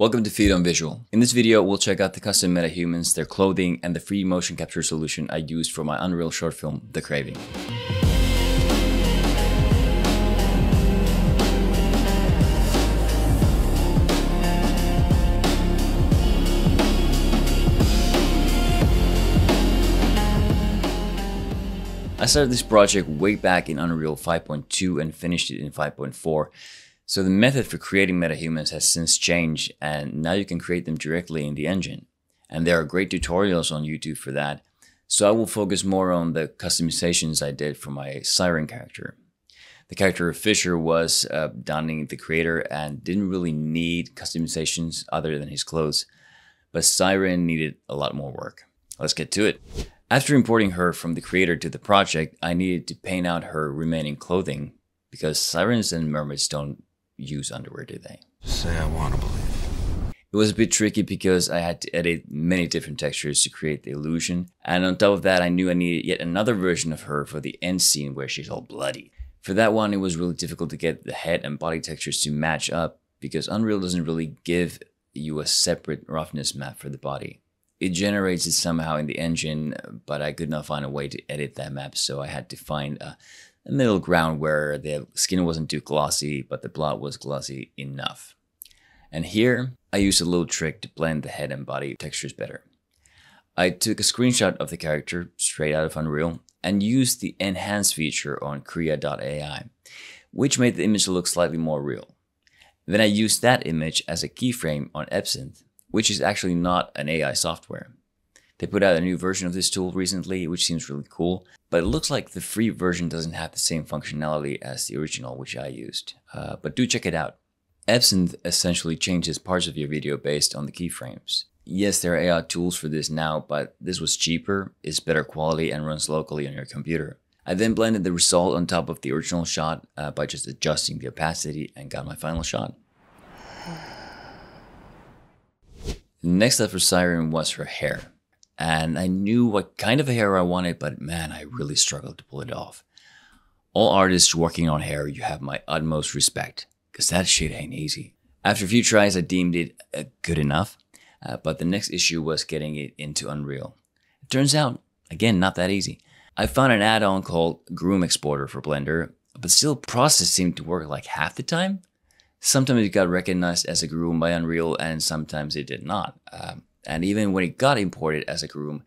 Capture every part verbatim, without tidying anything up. Welcome to Feed on Visual. In this video, we'll check out the custom MetaHumans, their clothing, and the free motion capture solution I used for my Unreal short film, The Craving. I started this project way back in Unreal five point two and finished it in five point four. So the method for creating MetaHumans has since changed, and now you can create them directly in the engine. And there are great tutorials on YouTube for that. So I will focus more on the customizations I did for my siren character. The character of Fisher was uh, donning the creator and didn't really need customizations other than his clothes, but Siren needed a lot more work. Let's get to it. After importing her from the creator to the project, I needed to paint out her remaining clothing because sirens and mermaids don't use underwear, do they? Say I want to believe. It was a bit tricky because I had to edit many different textures to create the illusion, and on top of that I knew I needed yet another version of her for the end scene where she's all bloody. For that one it was really difficult to get the head and body textures to match up because Unreal doesn't really give you a separate roughness map for the body. It generates it somehow in the engine, but I could not find a way to edit that map, so I had to find a A middle ground where the skin wasn't too glossy, but the blood was glossy enough. And here, I used a little trick to blend the head and body textures better. I took a screenshot of the character straight out of Unreal and used the enhance feature on krea dot A I, which made the image look slightly more real. Then I used that image as a keyframe on EbSynth, which is actually not an A I software. They put out a new version of this tool recently, which seems really cool, but it looks like the free version doesn't have the same functionality as the original, which I used, uh, but do check it out. EbSynth essentially changes parts of your video based on the keyframes. Yes, there are A I tools for this now, but this was cheaper, is better quality, and runs locally on your computer. I then blended the result on top of the original shot uh, by just adjusting the opacity and got my final shot. The next step for Siren was her hair. And I knew what kind of hair I wanted, but man, I really struggled to pull it off. All artists working on hair, you have my utmost respect, because that shit ain't easy. After a few tries, I deemed it uh, good enough, uh, but the next issue was getting it into Unreal. It turns out, again, not that easy. I found an add-on called Groom Exporter for Blender, but still the process seemed to work like half the time. Sometimes it got recognized as a groom by Unreal, and sometimes it did not. Um, And even when it got imported as a groom,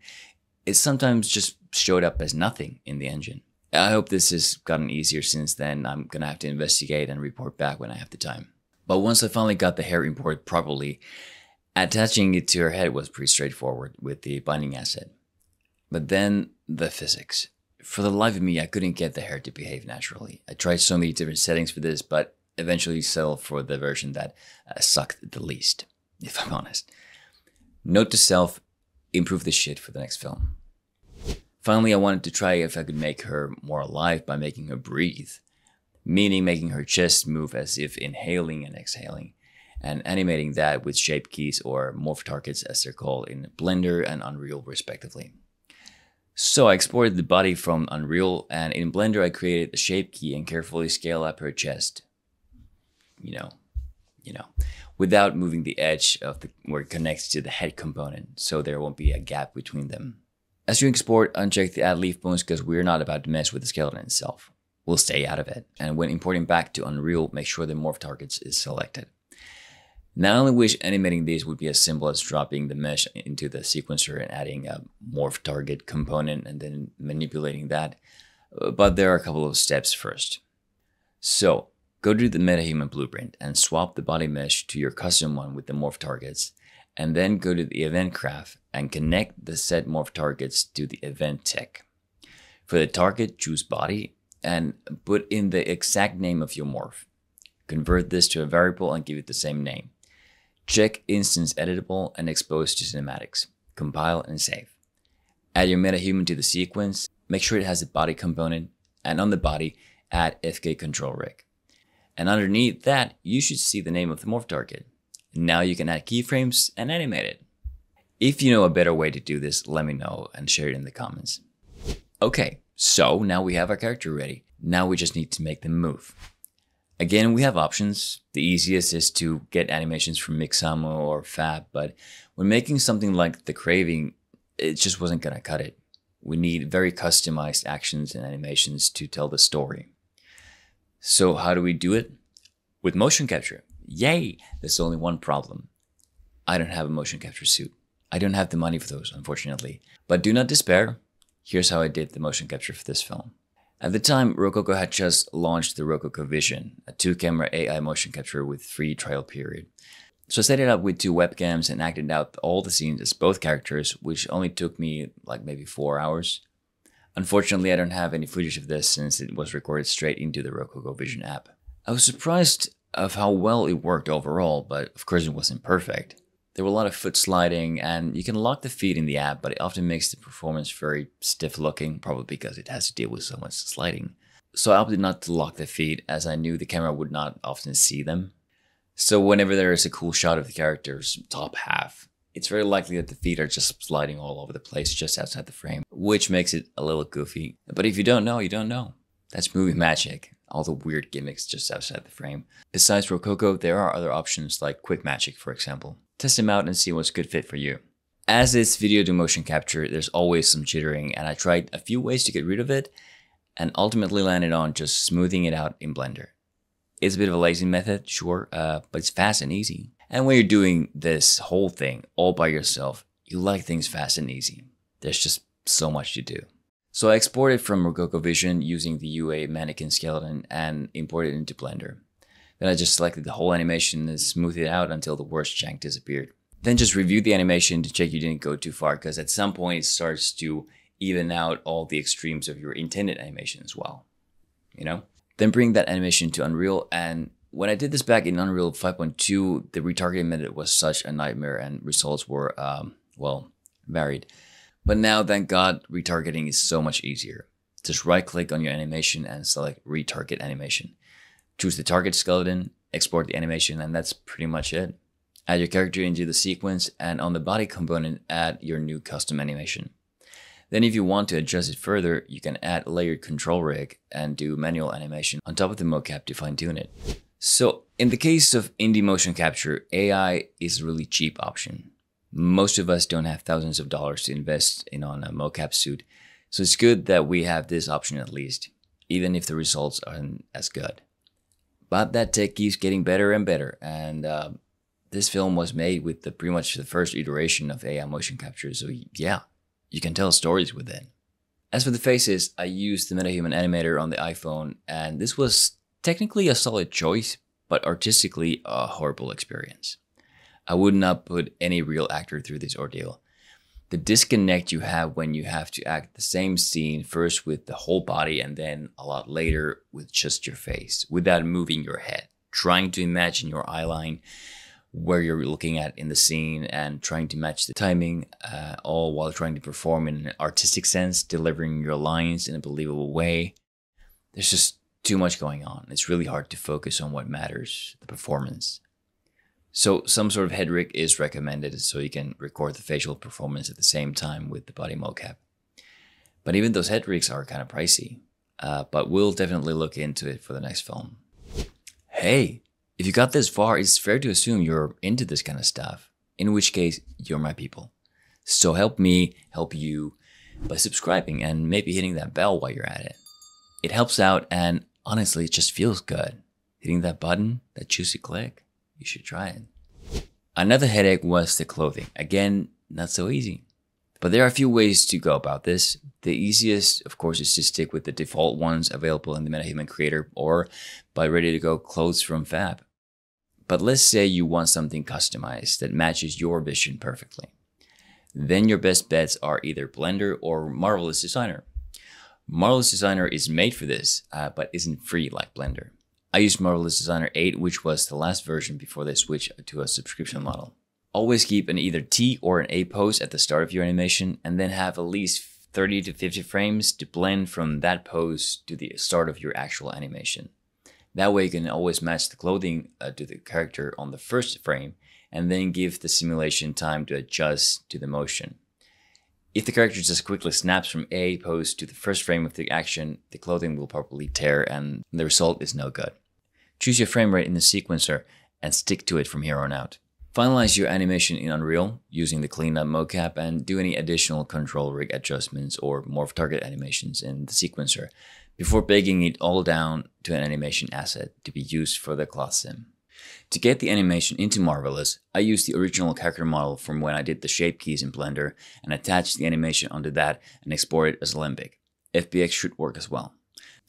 it sometimes just showed up as nothing in the engine. I hope this has gotten easier since then. I'm gonna have to investigate and report back when I have the time. But once I finally got the hair imported properly, attaching it to her head was pretty straightforward with the binding asset. But then the physics. For the life of me, I couldn't get the hair to behave naturally. I tried so many different settings for this, but eventually settled for the version that uh, sucked the least, if I'm honest. Note to self, improve this shit for the next film. Finally, I wanted to try if I could make her more alive by making her breathe, meaning making her chest move as if inhaling and exhaling, and animating that with shape keys or morph targets as they're called in Blender and Unreal respectively. So I exported the body from Unreal, and in Blender I created a shape key and carefully scaled up her chest. You know. you know, without moving the edge of the where it connects to the head component, so there won't be a gap between them. As you export, uncheck the add leaf bones because we're not about to mess with the skeleton itself. We'll stay out of it. And when importing back to Unreal, make sure the morph targets is selected. Now I only wish animating these would be as simple as dropping the mesh into the sequencer and adding a morph target component and then manipulating that, but there are a couple of steps first. So, go to the MetaHuman blueprint and swap the body mesh to your custom one with the morph targets, and then go to the event graph and connect the set morph targets to the event tech. For the target, choose body and put in the exact name of your morph. Convert this to a variable and give it the same name. Check instance editable and expose to cinematics. Compile and save. Add your MetaHuman to the sequence, make sure it has a body component, and on the body, add F K control rig. And underneath that, you should see the name of the morph target. Now you can add keyframes and animate it. If you know a better way to do this, let me know and share it in the comments. Okay, so now we have our character ready. Now we just need to make them move. Again, we have options. The easiest is to get animations from Mixamo or Fab, but when making something like The Craving, it just wasn't gonna cut it. We need very customized actions and animations to tell the story. So how do we do it? With motion capture. Yay! There's only one problem. I don't have a motion capture suit. I don't have the money for those, unfortunately. But do not despair. Here's how I did the motion capture for this film. At the time, Rokoko had just launched the Rokoko Vision, a two-camera A I motion capture with free trial period. So I set it up with two webcams and acted out all the scenes as both characters, which only took me like maybe four hours. Unfortunately, I don't have any footage of this since it was recorded straight into the Rokoko Vision app. I was surprised of how well it worked overall, but of course it wasn't perfect. There were a lot of foot sliding, and you can lock the feet in the app, but it often makes the performance very stiff looking, probably because it has to deal with so much sliding. So I opted not to lock the feet, as I knew the camera would not often see them. So whenever there is a cool shot of the character's top half, it's very likely that the feet are just sliding all over the place just outside the frame, which makes it a little goofy. But if you don't know, you don't know. That's movie magic. All the weird gimmicks just outside the frame. Besides Rokoko, there are other options like Quick Magic, for example. Test them out and see what's a good fit for you. As it's video to motion capture, there's always some jittering, and I tried a few ways to get rid of it and ultimately landed on just smoothing it out in Blender. It's a bit of a lazy method, sure, uh, but it's fast and easy. And when you're doing this whole thing all by yourself, you like things fast and easy. There's just so much to do. So I exported from Rokoko Vision using the U A mannequin skeleton and imported it into Blender. Then I just selected the whole animation and smoothed it out until the worst jank disappeared. Then just reviewed the animation to check you didn't go too far, because at some point it starts to even out all the extremes of your intended animation as well, you know? Then bring that animation to Unreal, and when I did this back in Unreal five point two, the retargeting method was such a nightmare and results were, um, well, varied. But now, thank God, retargeting is so much easier. Just right-click on your animation and select Retarget Animation. Choose the target skeleton, export the animation, and that's pretty much it. Add your character into the sequence, and on the body component, add your new custom animation. Then if you want to adjust it further, you can add Layered Control Rig and do manual animation on top of the mocap to fine-tune it. So, in the case of indie motion capture, A I is a really cheap option. Most of us don't have thousands of dollars to invest in on a mocap suit, so it's good that we have this option at least, even if the results aren't as good. But that tech keeps getting better and better, and uh, this film was made with the pretty much the first iteration of A I motion capture, so yeah, you can tell stories with it. As for the faces, I used the MetaHuman Animator on the iPhone, and this was technically a solid choice, but artistically a horrible experience. I would not put any real actor through this ordeal. The disconnect you have when you have to act the same scene first with the whole body and then a lot later with just your face, without moving your head, trying to imagine your eye line, where you're looking at in the scene, and trying to match the timing, uh, all while trying to perform in an artistic sense, delivering your lines in a believable way. There's just too much going on. It's really hard to focus on what matters, the performance. So some sort of head rig is recommended so you can record the facial performance at the same time with the body mocap. But even those head rigs are kind of pricey, uh, but we'll definitely look into it for the next film. Hey, if you got this far, it's fair to assume you're into this kind of stuff, in which case you're my people. So help me help you by subscribing and maybe hitting that bell while you're at it. It helps out, and honestly, it just feels good. Hitting that button, that juicy click. You should try it. Another headache was the clothing. Again, not so easy. But there are a few ways to go about this. The easiest, of course, is to stick with the default ones available in the MetaHuman Creator or by ready-to-go clothes from Fab. But let's say you want something customized that matches your vision perfectly. Then your best bets are either Blender or Marvelous Designer. Marvelous Designer is made for this, uh, but isn't free like Blender. I used Marvelous Designer eight, which was the last version before they switched to a subscription model. Always keep an either T or an A pose at the start of your animation, and then have at least thirty to fifty frames to blend from that pose to the start of your actual animation. That way you can always match the clothing uh, to the character on the first frame, and then give the simulation time to adjust to the motion. If the character just quickly snaps from A pose to the first frame of the action, the clothing will probably tear and the result is no good. Choose your frame rate in the sequencer and stick to it from here on out. Finalize your animation in Unreal using the cleanup mocap and do any additional control rig adjustments or morph target animations in the sequencer before baking it all down to an animation asset to be used for the cloth sim. To get the animation into Marvelous, I used the original character model from when I did the shape keys in Blender and attached the animation onto that and export it as Alembic. F B X should work as well.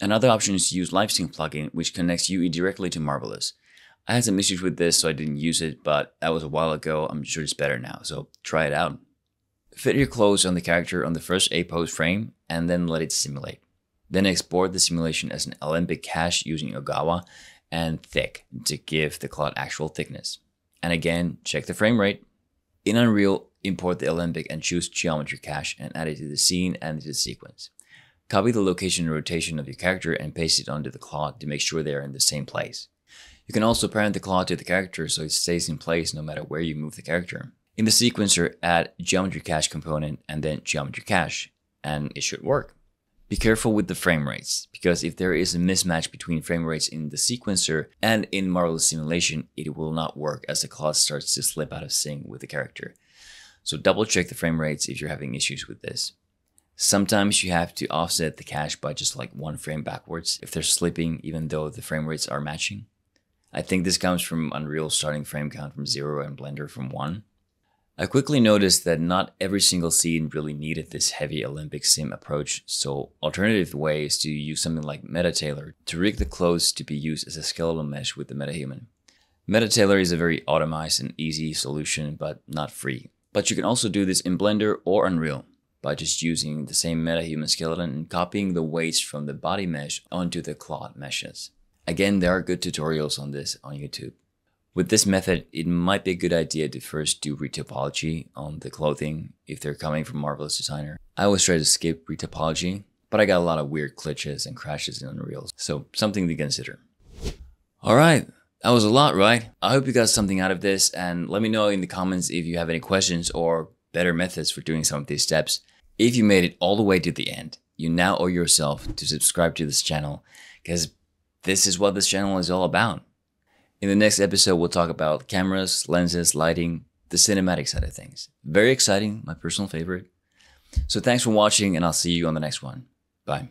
Another option is to use LiveSync plugin, which connects U I directly to Marvelous. I had some issues with this, so I didn't use it, but that was a while ago. I'm sure it's better now, so try it out. Fit your clothes on the character on the first A-pose frame, and then let it simulate. Then export the simulation as an Alembic cache using Ogawa and thick to give the cloth actual thickness. And again, check the frame rate. In Unreal, import the Alembic and choose geometry cache and add it to the scene and to the sequence. Copy the location and rotation of your character and paste it onto the cloth to make sure they are in the same place. You can also parent the cloth to the character so it stays in place no matter where you move the character. In the sequencer, add geometry cache component and then geometry cache, and it should work. Be careful with the frame rates, because if there is a mismatch between frame rates in the sequencer and in Marvelous simulation, it will not work as the cloth starts to slip out of sync with the character. So double check the frame rates if you're having issues with this. Sometimes you have to offset the cache by just like one frame backwards if they're slipping even though the frame rates are matching. I think this comes from Unreal starting frame count from zero and Blender from one. I quickly noticed that not every single scene really needed this heavy Alembic sim approach, so alternative way is to use something like MetaTailor to rig the clothes to be used as a skeletal mesh with the MetaHuman. MetaTailor is a very automized and easy solution, but not free. But you can also do this in Blender or Unreal by just using the same MetaHuman skeleton and copying the weights from the body mesh onto the cloth meshes. Again, there are good tutorials on this on YouTube. With this method, it might be a good idea to first do retopology on the clothing if they're coming from Marvelous Designer. I always try to skip retopology, but I got a lot of weird glitches and crashes in Unreal, so something to consider. All right, that was a lot, right? I hope you got something out of this, and let me know in the comments if you have any questions or better methods for doing some of these steps. If you made it all the way to the end, you now owe yourself to subscribe to this channel, because this is what this channel is all about. In the next episode, we'll talk about cameras, lenses, lighting, the cinematic side of things. Very exciting, my personal favorite. So thanks for watching, and I'll see you on the next one. Bye.